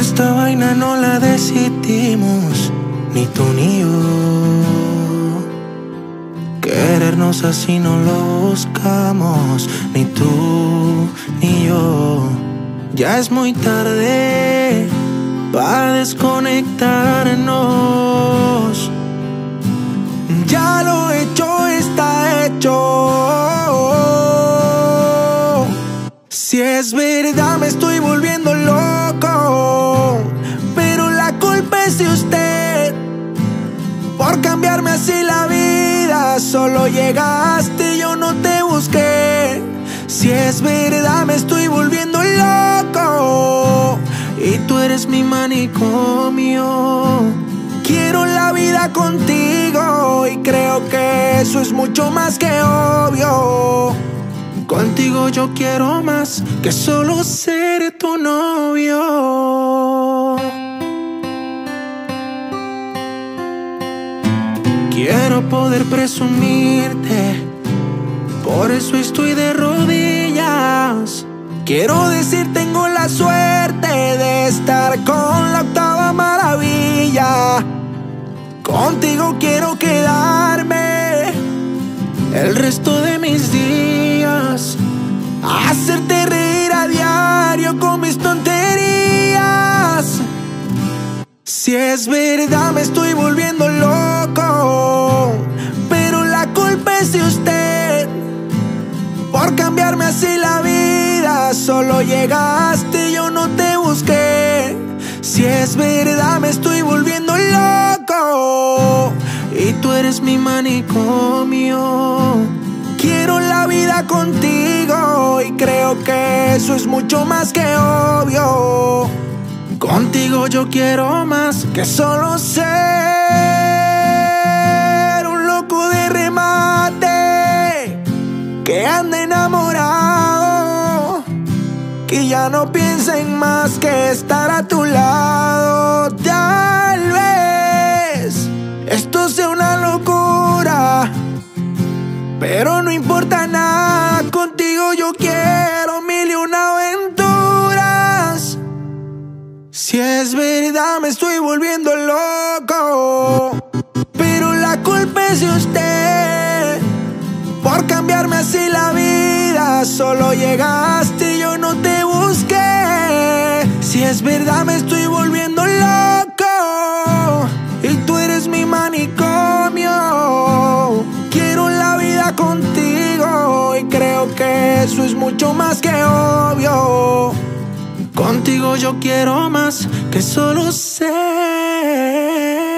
Esta vaina no la decidimos, ni tú ni yo. Querernos así no lo buscamos, ni tú ni yo. Ya es muy tarde para desconectarnos. Ya lo hecho está hecho. Si es verdad me estoy volviendo loco, pero la culpa es de usted por cambiarme así la vida. Solo llegaste, yo no te busqué. Si es verdad me estoy volviendo loco y tú eres mi manicomio. Quiero la vida contigo y creo que eso es mucho más que obvio. Contigo yo quiero más que solo ser tu novio. Quiero poder presumirte, por eso estoy de rodillas. Quiero decir tengo la suerte de estar con la octava maravilla. Contigo quiero quedarme el resto de mis días, hacerte reír a diario con mis tonterías. Si es verdad me estoy volviendo loco, pero la culpa es de usted por cambiarme así la vida. Solo llegaste, yo no te busqué. Si es verdad me estoy volviendo loco y tú eres mi manicomio. Quiero la vida contigo y creo que eso es mucho más que obvio. Contigo yo quiero más que solo ser un loco de remate que anda enamorado, que ya no piensa en más que estar a tu lado. Tal vez esto sea una locura, pero no importa nada. Contigo yo quiero mil y una aventuras. Si es verdad me estoy volviendo loco, pero la culpa es de usted por cambiarme así la vida. Solo llegaste, yo no te busqué. Si es verdad me estoy volviendo loco y tú eres mi manicomio. Quiero la vida contigo y creo que eso es mucho más que obvio. Contigo yo quiero más que solo ser